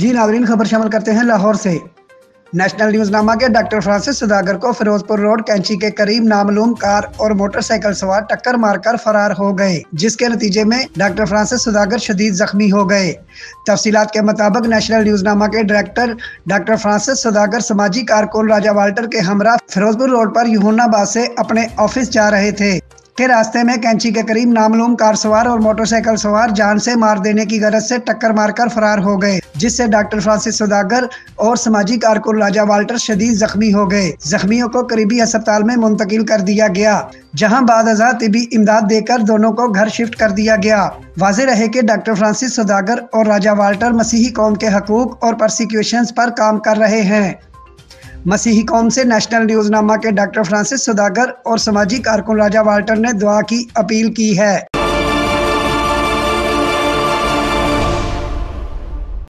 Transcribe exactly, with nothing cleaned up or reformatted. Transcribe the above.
जी नाज़रीन, खबर शामिल करते हैं लाहौर से। नेशनल न्यूज़ नामा के डॉक्टर फ्रांसिस सौदागर को फिरोजपुर रोड कैंची के करीब नामलूम कार और मोटरसाइकिल सवार टक्कर मारकर फरार हो गए, जिसके नतीजे में डॉक्टर फ्रांसिस सौदागर शदीद जख्मी हो गए। तफसीलात के मुताबिक नेशनल न्यूज़ नामा के डायरेक्टर डॉक्टर फ्रांसिस सौदागर समाजी कारकुन राजा वाल्टर के हमरा फिरोजपुर रोड पर युहन्नाबाद से अपने ऑफिस जा रहे थे के रास्ते में कैंची के करीब नामलूम कार सवार और मोटरसाइकिल सवार जान से मार देने की गरज से टक्कर मारकर फरार हो गए, जिससे डॉक्टर फ्रांसिस सौदागर और समाजी कारकुन राजा वाल्टर शदीद जख्मी हो गए। जख्मियों को करीबी अस्पताल में मुंतकिल कर दिया गया, जहां बाद अज़ा तिबी इमदाद देकर दोनों को घर शिफ्ट कर दिया गया। वाज़े रहे कि डॉक्टर फ्रांसिस सौदागर और राजा वाल्टर मसीही कौम के हकूक और प्रोसिक्यूशंस पर काम कर रहे हैं। मसीही कौम से नेशनल न्यूज़नामा के डॉक्टर फ्रांसिस सौदागर और समाजी कारकुन राजा वाल्टर ने दुआ की अपील की है।